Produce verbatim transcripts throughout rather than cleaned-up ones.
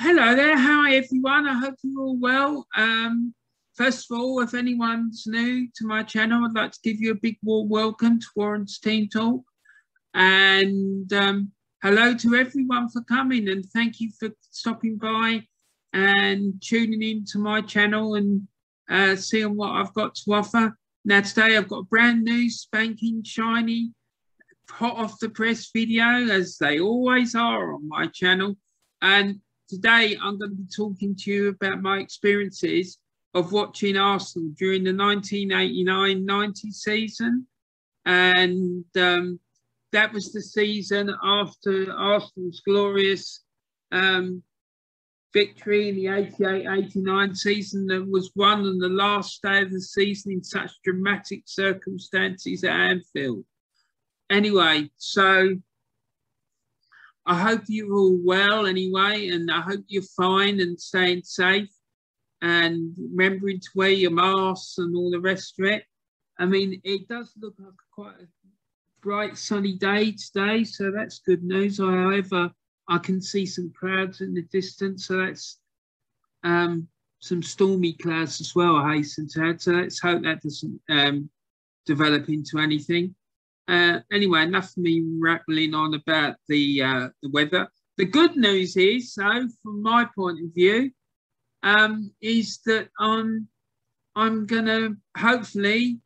hello there. Hi, everyone. I hope you're all well. Um, first of all, if anyone's new to my channel, I'd like to give you a big warm welcome to Warren's Team Talk. And um, hello to everyone for coming, and thank you for stopping by and tuning in to my channel and uh, seeing what I've got to offer. Now, today I've got a brand new, spanking, shiny, hot off the press video, as they always are on my channel. And today I'm going to be talking to you about my experiences of watching Arsenal during the nineteen eighty-nine ninety season. And um, that was the season after Arsenal's glorious um, victory in the eighty-eight eighty-nine season that was won on the last day of the season in such dramatic circumstances at Anfield. Anyway, so I hope you're all well anyway, and I hope you're fine and staying safe and remembering to wear your masks and all the rest of it. I mean, it does look like quite a bright sunny day today, so that's good news. However, I can see some clouds in the distance, so that's um, some stormy clouds as well, I hasten to add. So let's hope that doesn't um, develop into anything. Uh, anyway, enough of me rattling on about the uh, the weather. The good news is, though, from my point of view, um, is that I'm I'm gonna hopefully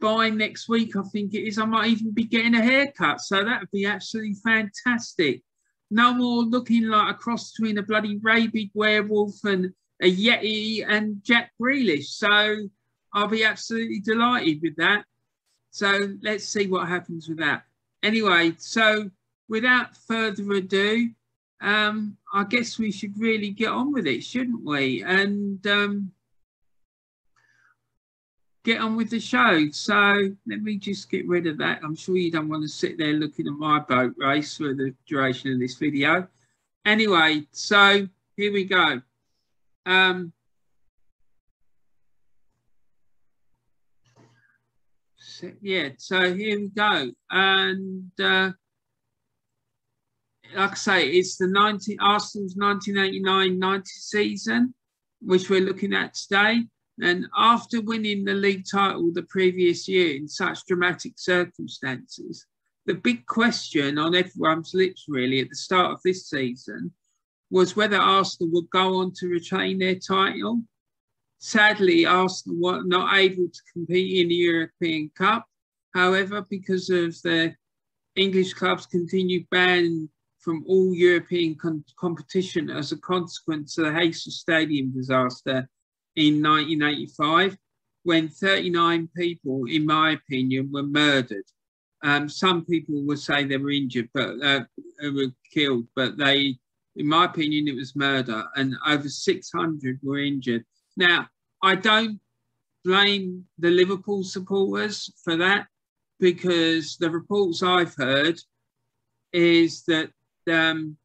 by next week, I think it is, I might even be getting a haircut. So that would be absolutely fantastic. No more looking like a cross between a bloody rabid werewolf and a yeti and Jack Grealish. So I'll be absolutely delighted with that. So let's see what happens with that. Anyway, so without further ado, um, I guess we should really get on with it, shouldn't we? And um, get on with the show. So let me just get rid of that. I'm sure you don't want to sit there looking at my boat race for the duration of this video. Anyway, so here we go. Um, Yeah, so here we go. And uh, like I say, it's the nineteen, Arsenal's nineteen eighty-nine ninety season, which we're looking at today. And after winning the league title the previous year in such dramatic circumstances, the big question on everyone's lips really at the start of this season was whether Arsenal would go on to retain their title. Sadly, Arsenal were not able to compete in the European Cup. However, because of the English club's continued ban from all European competition as a consequence of the Hillsborough Stadium disaster in nineteen eighty-five, when thirty-nine people, in my opinion, were murdered. Um, some people would say they were injured, but uh, were killed, but they, in my opinion, it was murder, and over six hundred were injured. Now, I don't blame the Liverpool supporters for that, because the reports I've heard is that um,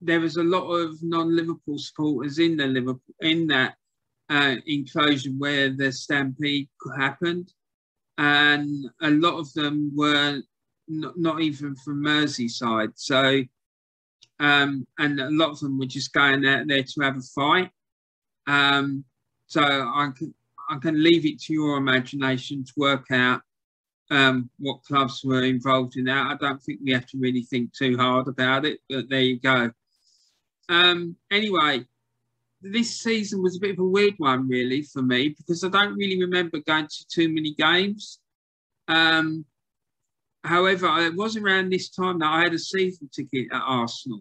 there was a lot of non-Liverpool supporters in the Liverpool in that uh, enclosure where the stampede happened, and a lot of them were not, not even from Merseyside. So, um, and a lot of them were just going out there to have a fight. Um, so I can, I can leave it to your imagination to work out um, what clubs were involved in that. I don't think we have to really think too hard about it, but there you go. Um, anyway, this season was a bit of a weird one really for me, because I don't really remember going to too many games. Um, however, it was around this time that I had a season ticket at Arsenal.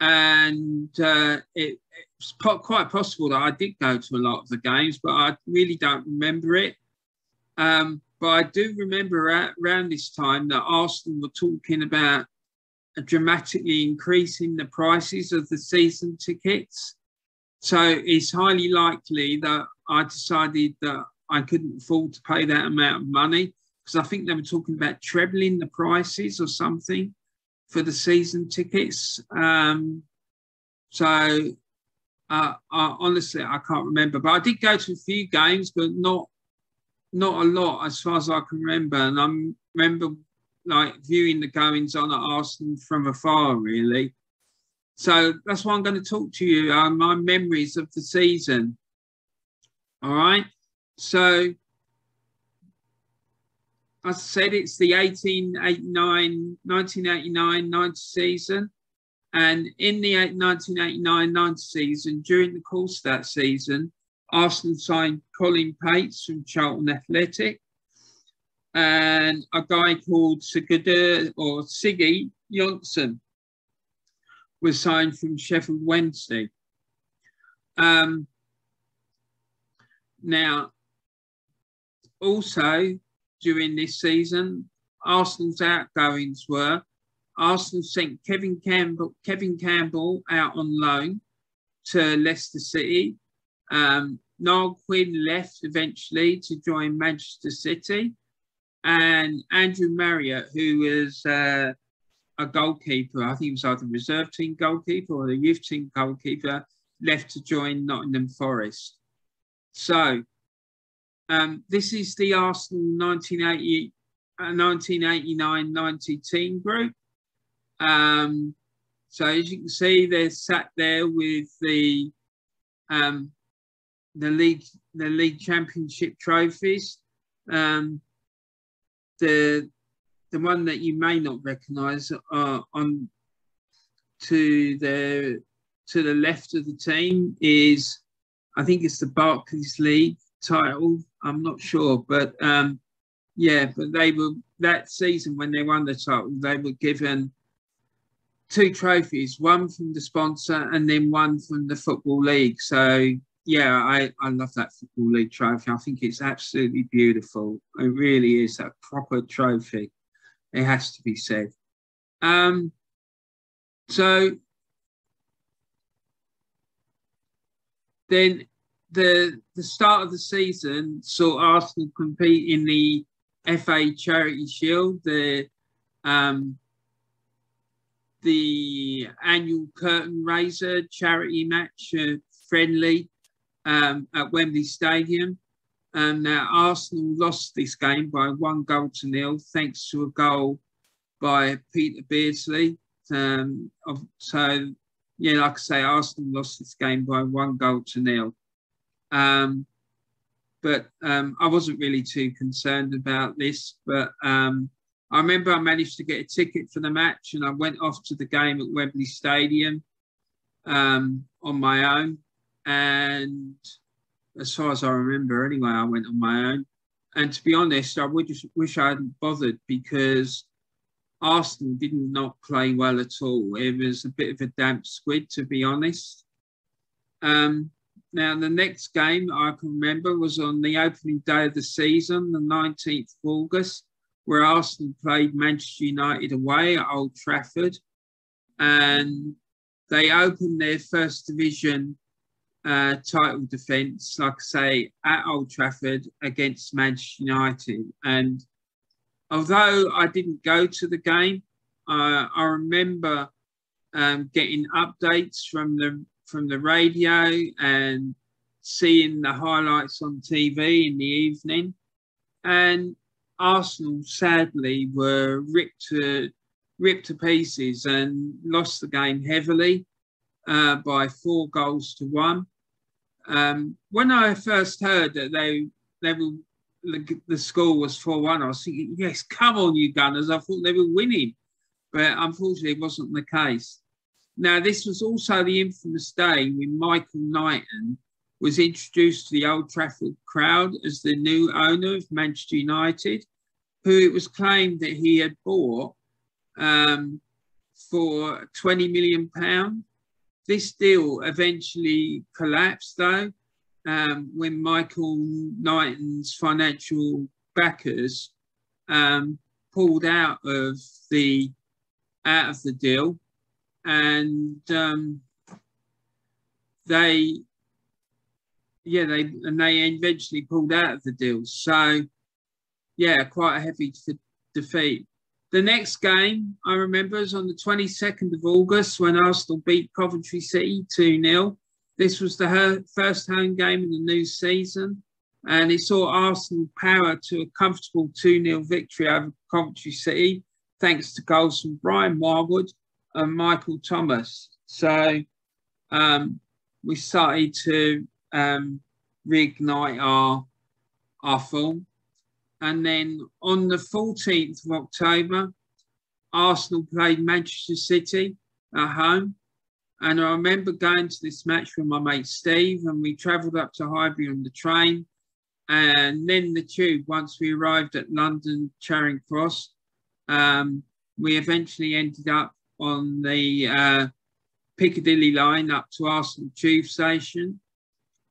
And uh, it, it's po quite possible that I did go to a lot of the games, but I really don't remember it. Um, but I do remember at, around this time that Arsenal were talking about dramatically increasing the prices of the season tickets. So it's highly likely that I decided that I couldn't afford to pay that amount of money, because I think they were talking about trebling the prices or something for the season tickets. Um, so uh, I, honestly, I can't remember, but I did go to a few games, but not, not a lot as far as I can remember. And I remember like viewing the goings on at Arsenal from afar really. So that's why I'm going to talk to you, uh, my memories of the season. All right. So as I said, it's the eighteen eighty-nine, nineteen eighty-nine, ninety season. And in the nineteen eighty-nine ninety season, during the course of that season, Arsenal signed Colin Pates from Charlton Athletic and a guy called Sigurd or Siggy Jonsson was signed from Sheffield Wednesday. Um, now, also during this season, Arsenal's outgoings were Arsenal sent Kevin Campbell, Kevin Campbell out on loan to Leicester City. Um, Niall Quinn left eventually to join Manchester City. And Andrew Marriott, who was uh, a goalkeeper, I think he was either reserve team goalkeeper or the youth team goalkeeper, left to join Nottingham Forest. So um, this is the Arsenal nineteen eighty, uh, nineteen eighty-nine ninety team group. Um, so as you can see, they're sat there with the um, the league the league championship trophies. Um, the the one that you may not recognise uh, on to the to the left of the team is, I think it's the Barclays League title. I'm not sure, but um, yeah, but they were that season when they won the title, they were given two trophies, one from the sponsor and then one from the Football League. So, yeah, I, I love that Football League trophy. I think it's absolutely beautiful. It really is a proper trophy. It has to be said. Um, so then the, the start of the season saw Arsenal compete in the F A Charity Shield, the um, the annual curtain raiser charity match uh, friendly um, at Wembley Stadium. And uh, Arsenal lost this game by one goal to nil, thanks to a goal by Peter Beardsley. Um, of, so, yeah, like I say, Arsenal lost this game by one goal to nil. Um, but um, I wasn't really too concerned about this, but um, I remember I managed to get a ticket for the match and I went off to the game at Wembley Stadium um, on my own. And as far as I remember, anyway, I went on my own. And to be honest, I would just wish I hadn't bothered because Arsenal did not play well at all. It was a bit of a damp squid, to be honest. Um, now, the next game I can remember was on the opening day of the season, the nineteenth of August. Where Arsenal played Manchester United away at Old Trafford. And they opened their first division uh, title defence, like I say, at Old Trafford against Manchester United. And although I didn't go to the game, uh, I remember um, getting updates from the, from the radio and seeing the highlights on T V in the evening. And Arsenal sadly were ripped to ripped to pieces and lost the game heavily uh, by four goals to one. Um, when I first heard that they they were the score was four one, I was thinking, yes, come on, you Gunners! I thought they were winning, but unfortunately, it wasn't the case. Now, this was also the infamous day when Michael Knighton was introduced to the Old Trafford crowd as the new owner of Manchester United, who it was claimed that he had bought um, for twenty million pounds. This deal eventually collapsed, though, um, when Michael Knighton's financial backers um, pulled out of the out of the deal, and um, they. Yeah, they and they eventually pulled out of the deal. So, yeah, quite a heavy defeat. The next game I remember is on the twenty-second of August when Arsenal beat Coventry City two nil. This was the her first home game in the new season, and it saw Arsenal power to a comfortable two nil victory over Coventry City, thanks to goals from Brian Marwood and Michael Thomas. So um, we started to um, reignite our, our form. And then on the fourteenth of October, Arsenal played Manchester City at home. And I remember going to this match with my mate Steve, and we travelled up to Highbury on the train and then the tube once we arrived at London Charing Cross. Um, we eventually ended up on the uh, Piccadilly Line up to Arsenal Tube Station.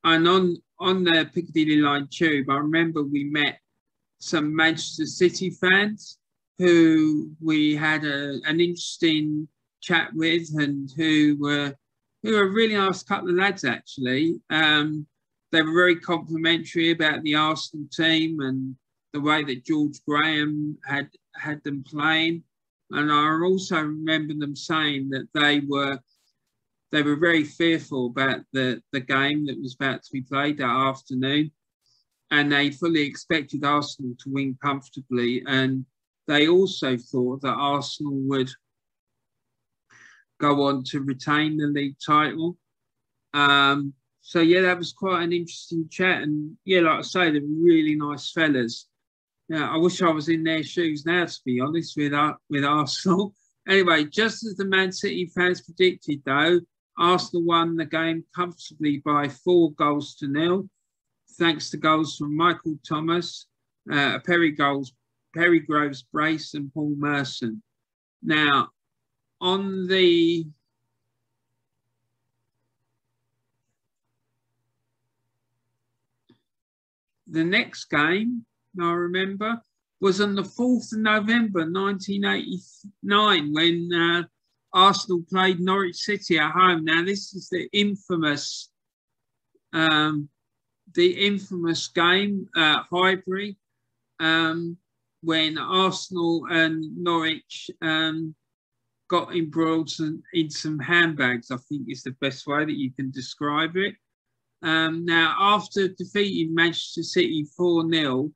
And on, on the Piccadilly Line tube, I remember we met some Manchester City fans who we had a, an interesting chat with, and who were who were a really nice couple of lads, actually. Um, they were very complimentary about the Arsenal team and the way that George Graham had had them playing. And I also remember them saying that they were they were very fearful about the, the game that was about to be played that afternoon, and they fully expected Arsenal to win comfortably. And they also thought that Arsenal would go on to retain the league title. Um, so, yeah, that was quite an interesting chat. And, yeah, like I say, they're really nice fellas. Now, I wish I was in their shoes now, to be honest, with, uh, with Arsenal. Anyway, just as the Man City fans predicted, though, Arsenal won the game comfortably by four goals to nil, thanks to goals from Michael Thomas, uh, Perry Groves, Perry Groves brace, and Paul Merson. Now, on the the next game, I remember, was on the fourth of November nineteen eighty-nine, when uh, Arsenal played Norwich City at home. Now, this is the infamous, um, the infamous game at Highbury, um, when Arsenal and Norwich um, got embroiled in some handbags, I think is the best way that you can describe it. Um, now, after defeating Manchester City four nil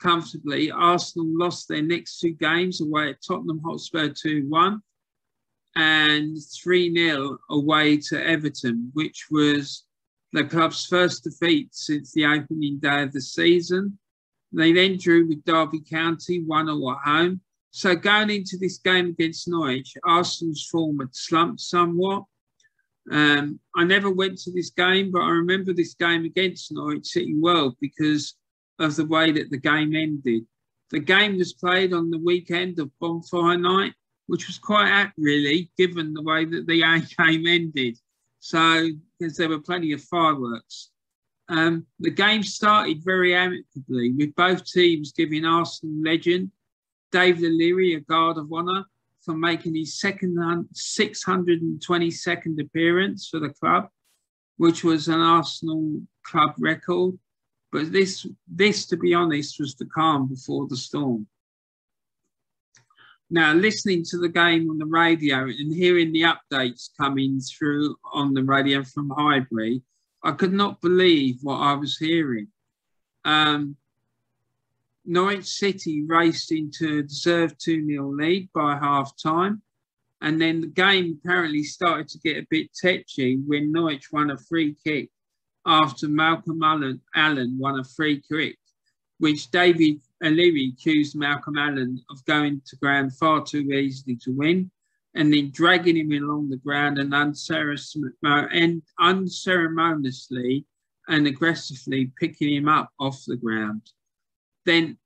comfortably, Arsenal lost their next two games away at Tottenham Hotspur two one and three nil away to Everton, which was the club's first defeat since the opening day of the season. They then drew with Derby County one nil at home. So going into this game against Norwich, Arsenal's form had slumped somewhat. Um, I never went to this game, but I remember this game against Norwich City well because of the way that the game ended. The game was played on the weekend of Bonfire Night, which was quite apt, really, given the way that the game ended. So, because there were plenty of fireworks. Um, the game started very amicably, with both teams giving Arsenal legend Dave O'Leary a guard of honour for making his second six hundred twenty-second appearance for the club, which was an Arsenal club record. But this, this, to be honest, was the calm before the storm. Now, listening to the game on the radio and hearing the updates coming through on the radio from Highbury, I could not believe what I was hearing. Um, Norwich City raced into a deserved two nil lead by half-time, and then the game apparently started to get a bit tetchy when Norwich won a free kick after Malcolm Allen, Allen won a free kick, which David O'Leary accused Malcolm Allen of going to ground far too easily to win, and then dragging him along the ground and unceremoniously and aggressively picking him up off the ground. Then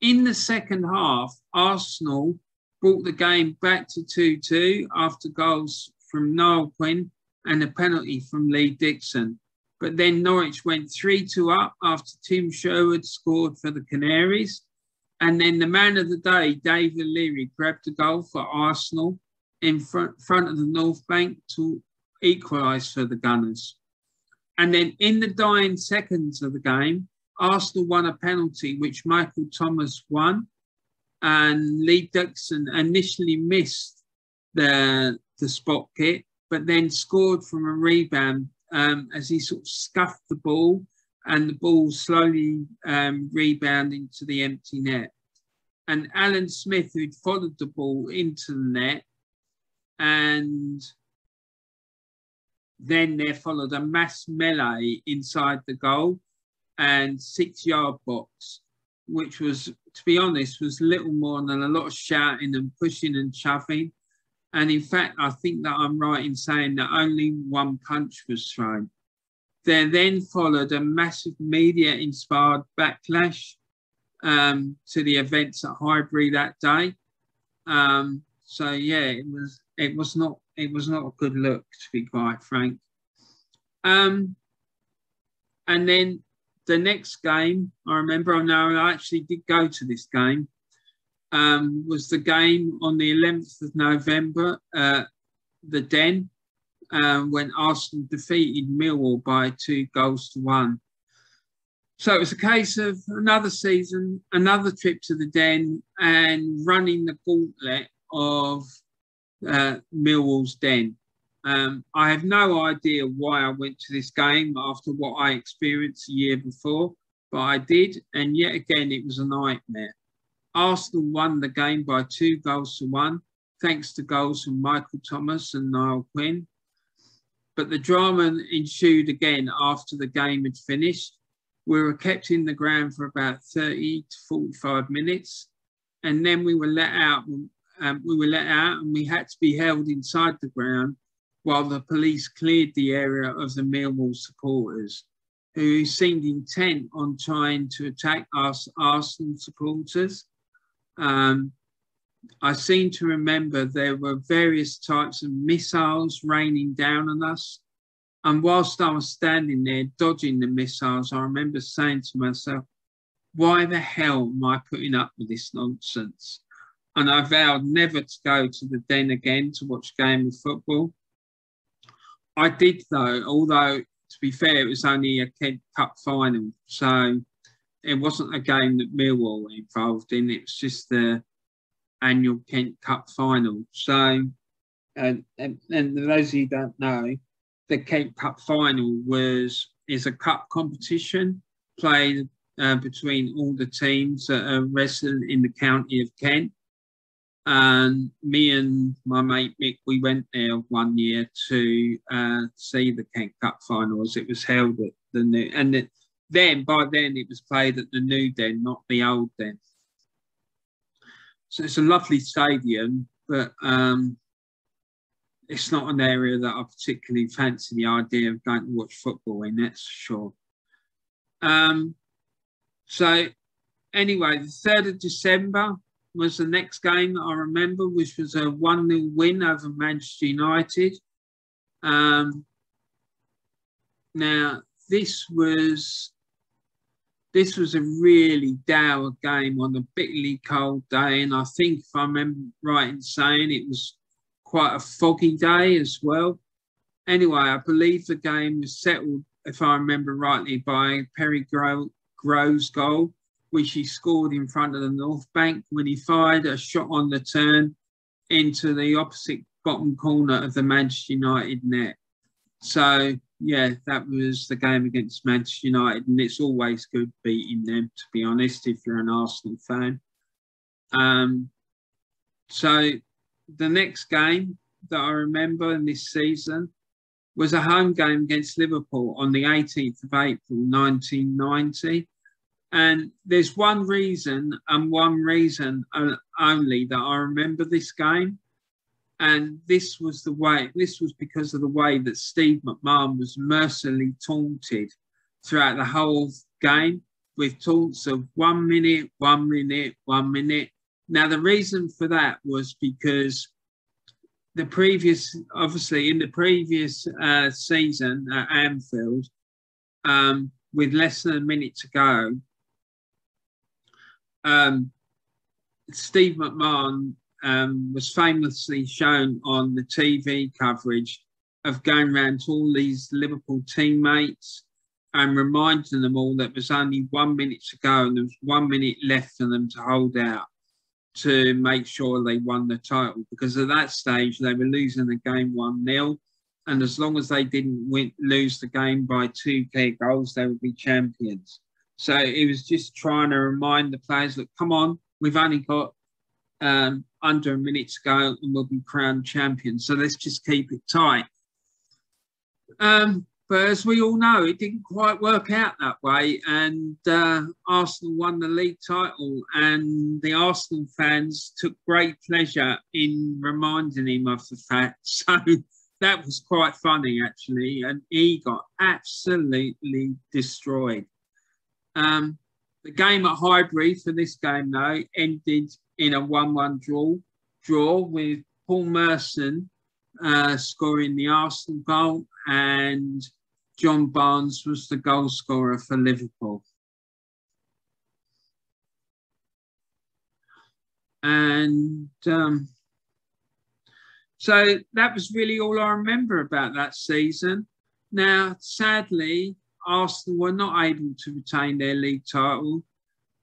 in the second half, Arsenal brought the game back to two two after goals from Niall Quinn and a penalty from Lee Dixon. But then Norwich went three two up after Tim Sherwood scored for the Canaries. And then the man of the day, Dave O'Leary, grabbed a goal for Arsenal in front, front of the North Bank to equalise for the Gunners. And then in the dying seconds of the game, Arsenal won a penalty, which Michael Thomas won, and Lee Dixon initially missed the, the spot kick, but then scored from a rebound um, as he sort of scuffed the ball, and the ball slowly um, rebounded into the empty net. And Alan Smith, who'd followed the ball into the net, and Then there followed a mass melee inside the goal and six-yard box, which was, to be honest, was little more than a lot of shouting and pushing and shoving. And in fact, I think that I'm right in saying that only one punch was thrown. There then followed a massive media-inspired backlash um, to the events at Highbury that day. Um, so yeah, it was it was not it was not a good look, to be quite frank. Um, and then the next game, I remember, I know I actually did go to this game, um, was the game on the eleventh of November at uh, the Den, um, when Arsenal defeated Millwall by two goals to one. So it was a case of another season, another trip to the Den and running the gauntlet of uh, Millwall's Den. Um, I have no idea why I went to this game after what I experienced the year before, but I did, and yet again, it was a nightmare. Arsenal won the game by two goals to one, thanks to goals from Michael Thomas and Niall Quinn. But the drama ensued again after the game had finished. We were kept in the ground for about thirty to forty-five minutes, and then we were let out, um, we were let out and we had to be held inside the ground while the police cleared the area of the Millwall supporters, who seemed intent on trying to attack us Arsenal supporters. Um, I seem to remember there were various types of missiles raining down on us. And whilst I was standing there dodging the missiles, I remember saying to myself, why the hell am I putting up with this nonsense? And I vowed never to go to the Den again to watch a game of football. I did, though, although, to be fair, it was only a Kent Cup final. So it wasn't a game that Millwall were involved in. It was just the annual Kent Cup final. So, and, and, and those of you who don't know, the Kent Cup final was is a cup competition played uh, between all the teams that are wrestled in the county of Kent. And me and my mate Mick, we went there one year to uh, see the Kent Cup finals. It was held at the new, and it, then by then it was played at the new Den, not the old Den. So it's a lovely stadium, but um, it's not an area that I particularly fancy the idea of going to watch football in, that's for sure. Um, so anyway, the third of December was the next game that I remember, which was a one nil win over Manchester United. Um, now, this was, this was a really dour game on a bitterly cold day, and I think, if I remember right in saying, it was quite a foggy day as well. Anyway, I believe the game was settled, if I remember rightly, by Perry Groves' goal, which he scored in front of the North Bank when he fired a shot on the turn into the opposite bottom corner of the Manchester United net. So, yeah, that was the game against Manchester United, and it's always good beating them, to be honest, if you're an Arsenal fan. Um, so the next game that I remember in this season was a home game against Liverpool on the eighteenth of April nineteen ninety. And there's one reason and one reason only that I remember this game. And this was the way, this was because of the way that Steve McMahon was mercilessly taunted throughout the whole game with taunts of one minute, one minute, one minute. Now, the reason for that was because the previous, obviously in the previous uh, season at Anfield, um, with less than a minute to go, Um, Steve McMahon um, was famously shown on the T V coverage of going round to all these Liverpool teammates and reminding them all that it was only one minute to go and there was one minute left for them to hold out to make sure they won the title, because at that stage they were losing the game one nil, and as long as they didn't win, lose the game by two clear goals, they would be champions. So it was just trying to remind the players, look, come on, we've only got um, under a minute to go and we'll be crowned champions. So let's just keep it tight. Um, but as we all know, it didn't quite work out that way. And uh, Arsenal won the league title, and the Arsenal fans took great pleasure in reminding him of the fact. So that was quite funny, actually. And he got absolutely destroyed. Um, the game at Highbury for this game, though, ended in a one one draw, draw with Paul Merson uh, scoring the Arsenal goal, and John Barnes was the goal scorer for Liverpool. And um, so that was really all I remember about that season. Now, sadly, Arsenal were not able to retain their league title.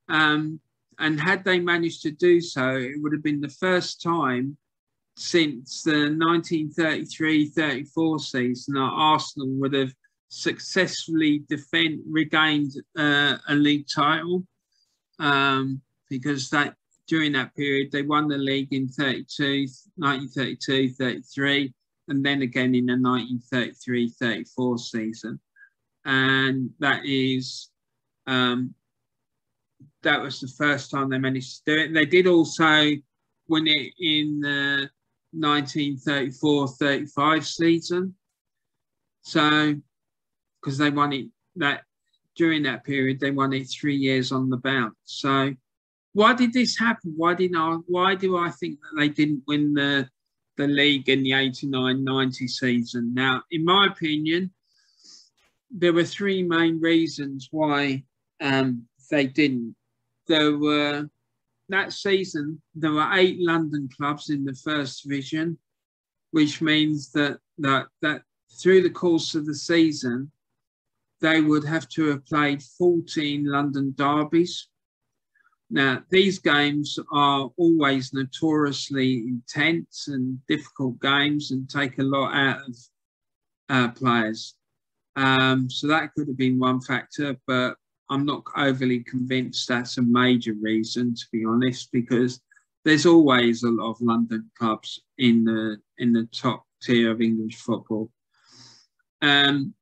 Um, and had they managed to do so, it would have been the first time since the nineteen thirty-three thirty-four season that Arsenal would have successfully defend, regained uh, a league title, um, because that during that period they won the league in nineteen thirty-two thirty-three and then again in the nineteen thirty-three thirty-four season, and that is um, that was the first time they managed to do it. They did also win it in the nineteen thirty-four thirty-five season, so because they won it that during that period they won it three years on the bounce. So why did this happen? Why didn't I, why do I think that they didn't win the the league in the eighty-nine ninety season? Now, in my opinion, there were three main reasons why um, they didn't. There were That season, there were eight London clubs in the first division, which means that, that, that through the course of the season, they would have to have played fourteen London derbies. Now, these games are always notoriously intense and difficult games and take a lot out of uh, players. Um, so that could have been one factor, but I'm not overly convinced that's a major reason, to be honest, because there's always a lot of London clubs in the in the top tier of English football. Um,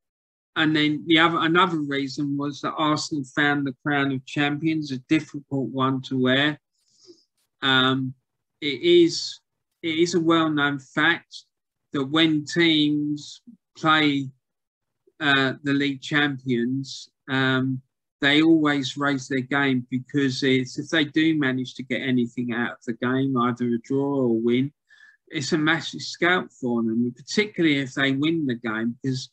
and then the other another reason was that Arsenal found the crown of champions a difficult one to wear. Um, it is it is a well-known fact that when teams play uh, the league champions, um, they always raise their game, because it's, if they do manage to get anything out of the game, either a draw or a win, it's a massive scalp for them, particularly if they win the game, because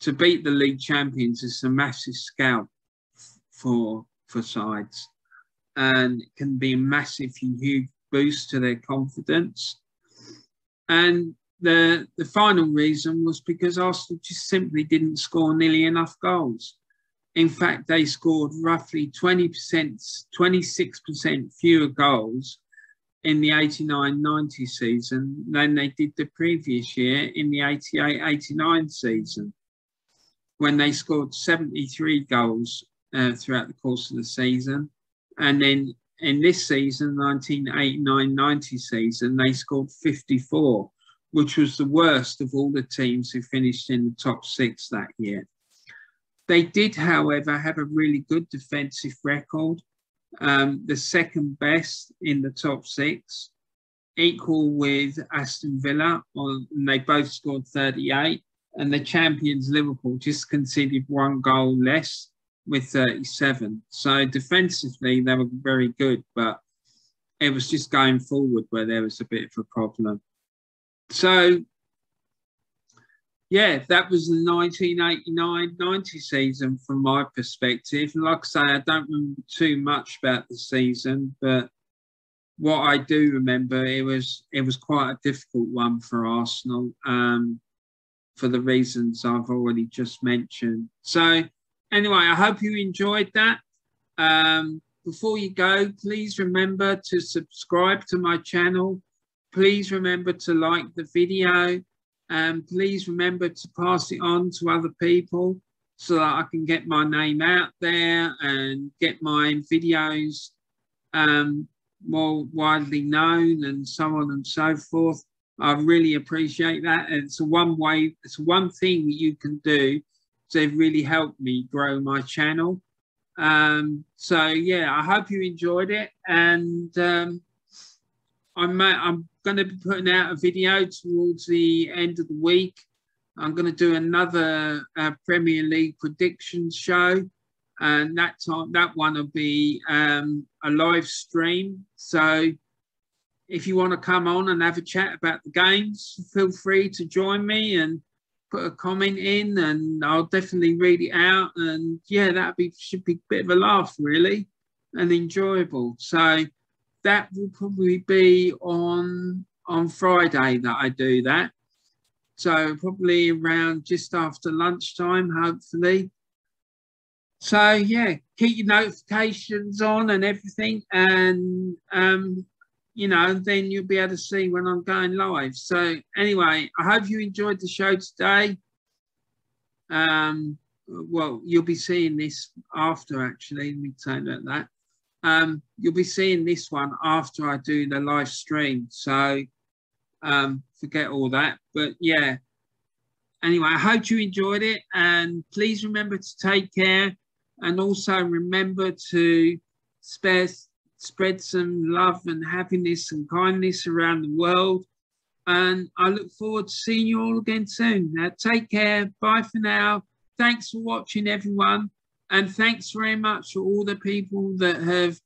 to beat the league champions is a massive scalp for, for sides. And it can be a massive, huge boost to their confidence. And the, the final reason was because Arsenal just simply didn't score nearly enough goals. In fact, they scored roughly twenty percent, twenty-six percent fewer goals in the eighty-nine ninety season than they did the previous year in the eighty-eight eighty-nine season, when they scored seventy-three goals uh, throughout the course of the season. And then in this season, nineteen eighty-nine ninety season, they scored fifty-four, which was the worst of all the teams who finished in the top six that year. They did, however, have a really good defensive record, um, the second best in the top six, equal with Aston Villa, on, and they both scored thirty-eight, and the champions Liverpool just conceded one goal less with thirty-seven. So defensively, they were very good, but it was just going forward where there was a bit of a problem. So yeah, that was the nineteen eighty-nine ninety season from my perspective. And like I say, I don't remember too much about the season, but what I do remember, it was it was quite a difficult one for Arsenal, um, for the reasons I've already just mentioned. So anyway, I hope you enjoyed that. Um, before you go, please remember to subscribe to my channel. Please remember to like the video. And please remember to pass it on to other people so that I can get my name out there and get my videos um, more widely known and so on and so forth. I really appreciate that. And it's one way, it's one thing you can do to really help me grow my channel. Um, so yeah, I hope you enjoyed it. And um, I'm, I'm going to be putting out a video towards the end of the week. I'm going to do another uh, Premier League predictions show. And that time, that one will be um, a live stream. So if you want to come on and have a chat about the games, feel free to join me and put a comment in, and I'll definitely read it out. And yeah, that be should be a bit of a laugh, really, and enjoyable. So that will probably be on on Friday that I do that. So probably around just after lunchtime, hopefully. So yeah, keep your notifications on and everything, and um, you know, then you'll be able to see when I'm going live. So anyway, I hope you enjoyed the show today. Um, well, you'll be seeing this after, actually. Let me tell you about that. Um, you'll be seeing this one after I do the live stream. So um, forget all that. But yeah, anyway, I hope you enjoyed it, and please remember to take care. And also remember to spare, spread some love and happiness and kindness around the world. And I look forward to seeing you all again soon. Now, take care. Bye for now. Thanks for watching, everyone. And thanks very much for all the people that have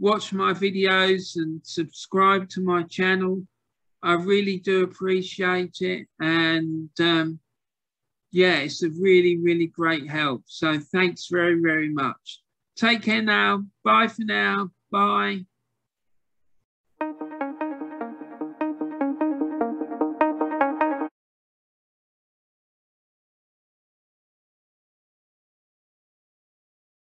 watched my videos and subscribed to my channel. I really do appreciate it. And um, yeah, it's a really, really great help. So thanks very, very much. Take care now. Bye for now. Bye.